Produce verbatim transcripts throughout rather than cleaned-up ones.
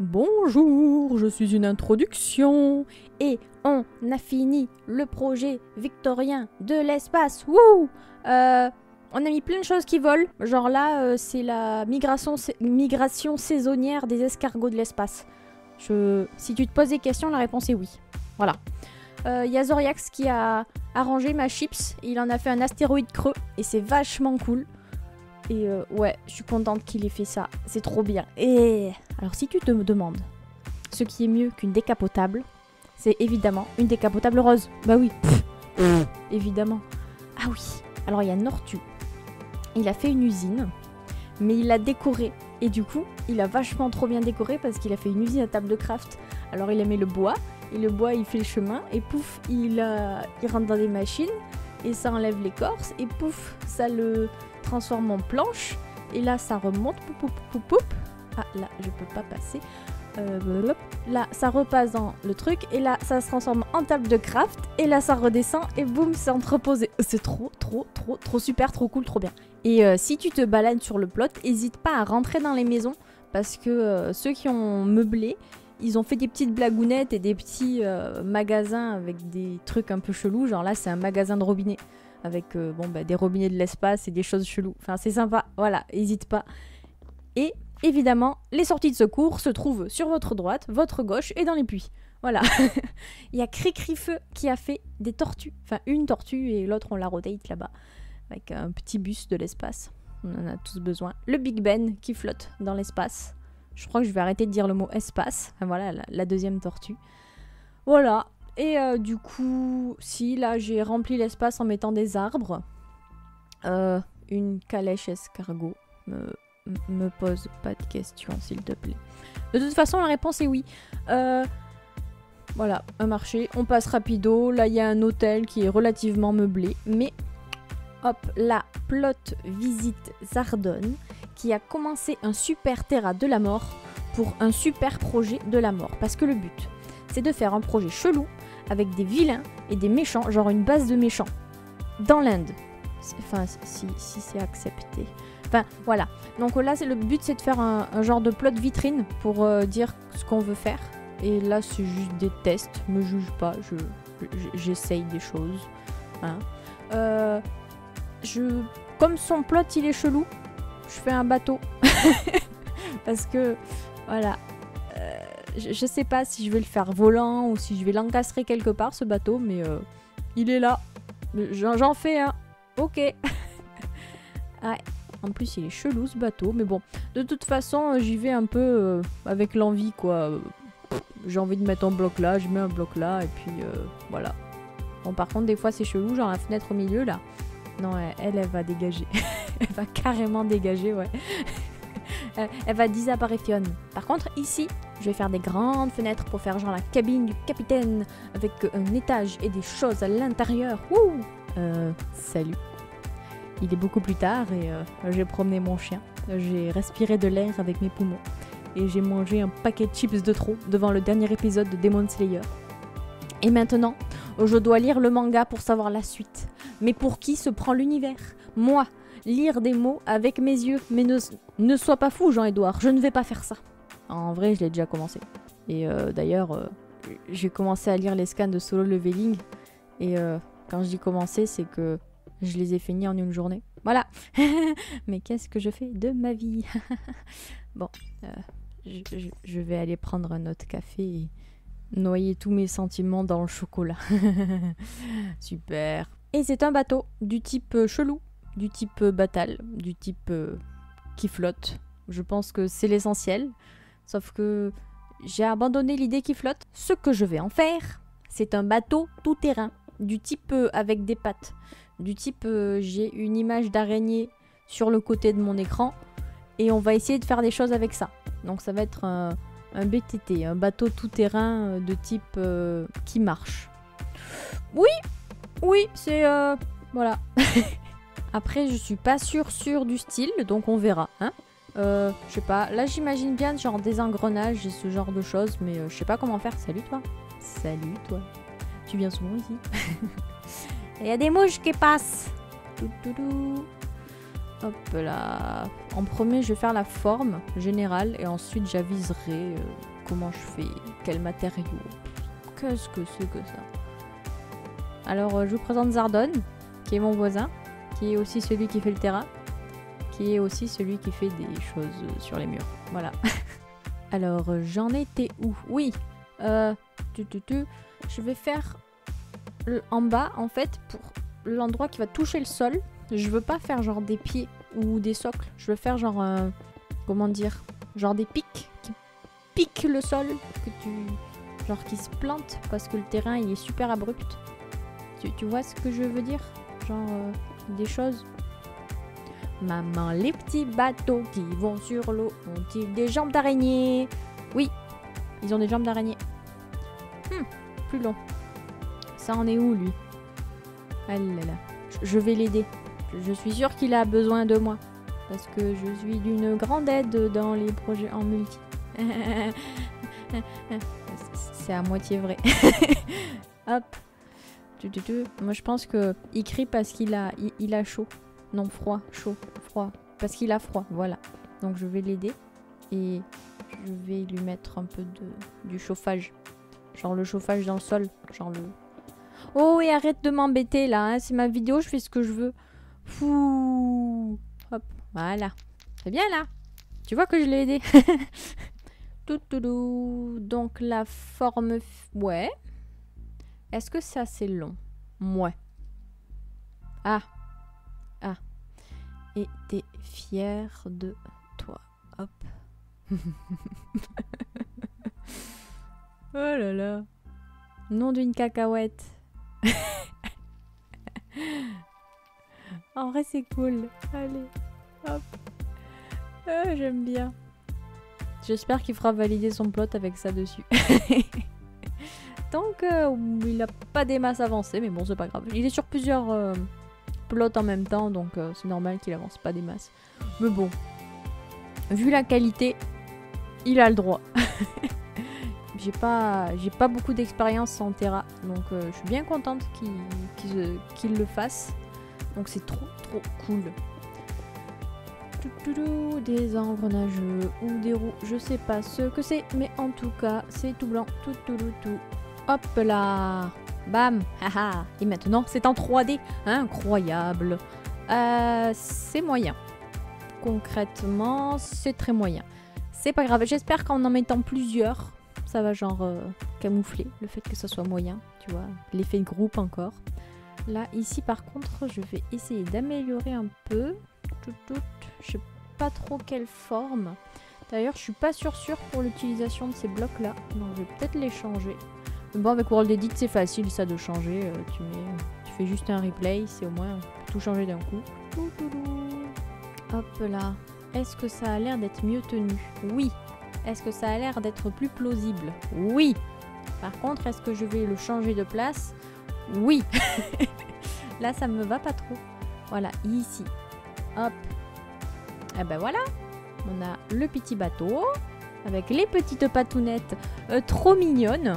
Bonjour, je suis une introduction. Et on a fini le projet victorien de l'espace. Wouh! euh, On a mis plein de choses qui volent. Genre là, euh, c'est la migration, migration saisonnière des escargots de l'espace. Je... Si tu te poses des questions, la réponse est oui. Voilà. Il euh, y a Zoriax qui a arrangé ma chips. Il en a fait un astéroïde creux. Et c'est vachement cool. Et euh, ouais, je suis contente qu'il ait fait ça. C'est trop bien. Et alors si tu te demandes ce qui est mieux qu'une décapotable, c'est évidemment une décapotable rose. Bah oui. Pff, évidemment. Ah oui. Alors il y a Nortu. Il a fait une usine. Mais il l'a décorée. Et du coup, il a vachement trop bien décoré parce qu'il a fait une usine à table de craft. Alors il a mis le bois. Et le bois, il fait le chemin. Et pouf, il, euh, il rentre dans des machines. Et ça enlève l'écorce. Et pouf, ça le... transforme en planche, et là ça remonte, poup, poup, poup, poup. Ah là je peux pas passer, euh, là ça repasse dans le truc, et là ça se transforme en table de craft, et là ça redescend, et boum c'est entreposé. C'est trop trop trop trop super, trop cool, trop bien. Et euh, si tu te balades sur le plot, n'hésite pas à rentrer dans les maisons, parce que euh, ceux qui ont meublé, ils ont fait des petites blagounettes et des petits euh, magasins avec des trucs un peu chelous, genre là c'est un magasin de robinets. Avec euh, bon, bah, des robinets de l'espace et des choses cheloues. Enfin, c'est sympa, voilà, n'hésite pas. Et évidemment, les sorties de secours se trouvent sur votre droite, votre gauche et dans les puits. Voilà. Il y a Cricrifeu qui a fait des tortues. Enfin, une tortue et l'autre, on la rotate là-bas. Avec un petit bus de l'espace. On en a tous besoin. Le Big Ben qui flotte dans l'espace. Je crois que je vais arrêter de dire le mot espace. Enfin, voilà, la, la deuxième tortue. Voilà. Et euh, du coup, si, là, j'ai rempli l'espace en mettant des arbres. Euh, une calèche escargot. Me, me pose pas de questions, s'il te plaît. De toute façon, la réponse est oui. Euh, voilà, un marché. On passe rapido. Là, il y a un hôtel qui est relativement meublé. Mais, hop, la plot visite Zardone, qui a commencé un super terra de la mort pour un super projet de la mort. Parce que le but, c'est de faire un projet chelou avec des vilains et des méchants, genre une base de méchants, dans l'Inde. Enfin, si, si c'est accepté. Enfin, voilà. Donc là, le but, c'est de faire un, un genre de plot vitrine pour euh, dire ce qu'on veut faire. Et là, c'est juste des tests. Me juge pas, je, j'essaye des choses. Hein. Euh, je, comme son plot, il est chelou, je fais un bateau. Parce que, voilà... Euh, je sais pas si je vais le faire volant ou si je vais l'encastrer quelque part ce bateau, mais euh, il est là. J'en fais un. Ok. Ouais. En plus il est chelou ce bateau, mais bon. De toute façon j'y vais un peu euh, avec l'envie quoi. J'ai envie de mettre un bloc là, je mets un bloc là et puis euh, voilà. Bon par contre des fois c'est chelou, genre la fenêtre au milieu là. Non elle, elle va dégager. Elle va carrément dégager, ouais. Euh, elle va disapparaître. Par contre, ici, je vais faire des grandes fenêtres pour faire genre la cabine du capitaine avec un étage et des choses à l'intérieur. Wouh! Euh, salut. Il est beaucoup plus tard et euh, j'ai promené mon chien. J'ai respiré de l'air avec mes poumons. Et j'ai mangé un paquet de chips de trop devant le dernier épisode de Demon Slayer. Et maintenant, je dois lire le manga pour savoir la suite. Mais pour qui se prend l'univers? Moi! Lire des mots avec mes yeux. Mais ne, ne sois pas fou, Jean-Édouard. Je ne vais pas faire ça. En vrai, je l'ai déjà commencé. Et euh, d'ailleurs, euh, j'ai commencé à lire les scans de Solo Leveling. Et euh, quand je dis commencé, c'est que je les ai finis en une journée. Voilà. Mais qu'est-ce que je fais de ma vie? Bon, euh, je, je, je vais aller prendre un autre café et noyer tous mes sentiments dans le chocolat. Super. Et c'est un bateau du type chelou. Du type batal, du type euh, qui flotte. Je pense que c'est l'essentiel. Sauf que j'ai abandonné l'idée qui flotte. Ce que je vais en faire, c'est un bateau tout-terrain. Du type euh, avec des pattes. Du type euh, j'ai une image d'araignée sur le côté de mon écran. Et on va essayer de faire des choses avec ça. Donc ça va être un, un B T T, un bateau tout-terrain euh, de type euh, qui marche. Oui, oui, c'est... Euh, voilà. Après, je suis pas sûre, sûre du style, donc on verra, hein. Euh, je sais pas, là j'imagine bien genre des engrenages et ce genre de choses, mais euh, je sais pas comment faire. Salut toi. Salut toi. Tu viens souvent ici. Il y a des mouches qui passent. Toutoudou. Hop là. En premier, je vais faire la forme générale et ensuite j'aviserai euh, comment je fais, quel matériau. Qu'est-ce que c'est que ça? Alors, euh, je vous présente Zardone, qui est mon voisin, qui est aussi celui qui fait le terrain, qui est aussi celui qui fait des choses euh, sur les murs. Voilà. Alors, euh, j'en étais où? Oui, euh, tu, tu, tu, je vais faire en bas, en fait, pour l'endroit qui va toucher le sol. Je veux pas faire genre des pieds ou des socles. Je veux faire genre, euh, comment dire, genre des pics qui piquent le sol, que tu, genre qui se plantent parce que le terrain il est super abrupt. Tu, tu vois ce que je veux dire? Genre euh, des choses. Maman, les petits bateaux qui vont sur l'eau ont-ils des jambes d'araignée? Oui, ils ont des jambes d'araignée. Hmm, plus long. Ça en est où lui? Ah là là, je vais l'aider. Je suis sûre qu'il a besoin de moi. Parce que je suis d'une grande aide dans les projets en multi. C'est à moitié vrai. Hop. Moi je pense qu'il crie parce qu'il a, il, il a chaud. Non, froid, chaud, froid. Parce qu'il a froid, voilà. Donc je vais l'aider. Et je vais lui mettre un peu de, du chauffage. Genre le chauffage dans le sol. Genre le... Oh, et arrête de m'embêter là, hein. C'est ma vidéo, je fais ce que je veux. Fou. Hop, voilà. C'est bien là. Tu vois que je l'ai aidé. Toutoulou. Donc la forme... Ouais. Est-ce que ça c'est long? Mouais. Ah. Ah. Et t'es fière de toi. Hop. Oh là là. Nom d'une cacahuète. En vrai c'est cool. Allez, hop. Euh, J'aime bien. J'espère qu'il fera valider son plot avec ça dessus. Donc euh, il n'a pas des masses avancées, mais bon c'est pas grave. Il est sur plusieurs euh, plots en même temps, donc euh, c'est normal qu'il avance pas des masses. Mais bon, vu la qualité, il a le droit. J'ai pas, j'ai pas beaucoup d'expérience en Terra, donc euh, je suis bien contente qu'il qu'il, euh, qu'il le fasse. Donc c'est trop trop cool. Des arbres nageux ou des roues, je sais pas ce que c'est, mais en tout cas c'est tout blanc, tout tout tout tout. Hop là, bam, haha. Et maintenant c'est en trois D, incroyable. Euh, c'est moyen. Concrètement, c'est très moyen. C'est pas grave. J'espère qu'en en mettant plusieurs, ça va genre euh, camoufler le fait que ça soit moyen, tu vois, l'effet de groupe encore. Là, ici, par contre, je vais essayer d'améliorer un peu. Je sais pas trop quelle forme. D'ailleurs, je suis pas sûre sûre pour l'utilisation de ces blocs-là. Donc, je vais peut-être les changer. Mais bon, avec World Edit, c'est facile, ça, de changer. Euh, tu, mets, tu fais juste un replay, c'est au moins tout changer d'un coup. Hop là. Est-ce que ça a l'air d'être mieux tenu? Oui. Est-ce que ça a l'air d'être plus plausible? Oui. Par contre, est-ce que je vais le changer de place? Oui. Là, ça me va pas trop. Voilà, ici. Hop. Et ben voilà. On a le petit bateau avec les petites patounettes euh, trop mignonnes.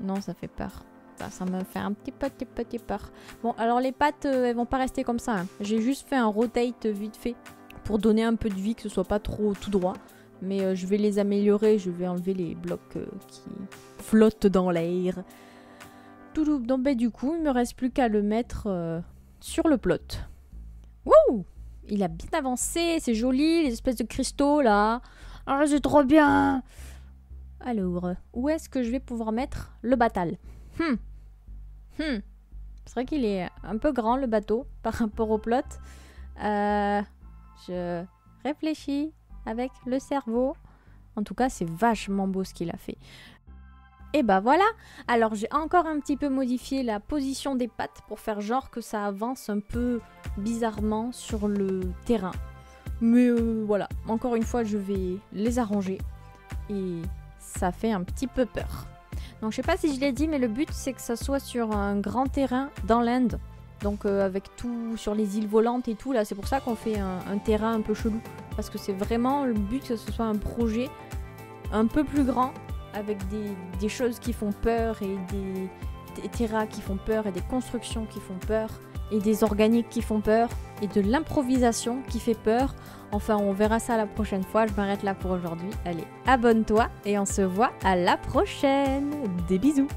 Non, ça fait peur. Enfin, ça me fait un petit peu, petit peu, petit peu peur. Bon, alors les pattes, euh, elles vont pas rester comme ça, hein. J'ai juste fait un rotate vite fait pour donner un peu de vie, que ce soit pas trop tout droit. Mais euh, je vais les améliorer. Je vais enlever les blocs euh, qui flottent dans l'air. Donc ben, du coup, il me reste plus qu'à le mettre euh, sur le plot. Wouh! Il a bien avancé, c'est joli, les espèces de cristaux là. Ah, c'est trop bien! Alors, où est-ce que je vais pouvoir mettre le batal? hmm. hmm. C'est vrai qu'il est un peu grand le bateau par rapport au plot. Euh, je réfléchis avec le cerveau. En tout cas, c'est vachement beau ce qu'il a fait. Et bah voilà, alors j'ai encore un petit peu modifié la position des pattes pour faire genre que ça avance un peu bizarrement sur le terrain. Mais euh, voilà, encore une fois je vais les arranger et ça fait un petit peu peur. Donc je sais pas si je l'ai dit, mais le but c'est que ça soit sur un grand terrain dans l'Inde. Donc euh, avec tout sur les îles volantes et tout là, c'est pour ça qu'on fait un, un terrain un peu chelou. Parce que c'est vraiment le but que ce soit un projet un peu plus grand, avec des, des choses qui font peur et des, des terras qui font peur et des constructions qui font peur. et des organiques qui font peur et de l'improvisation qui fait peur. Enfin, on verra ça la prochaine fois. Je m'arrête là pour aujourd'hui. Allez, abonne-toi et on se voit à la prochaine. Des bisous.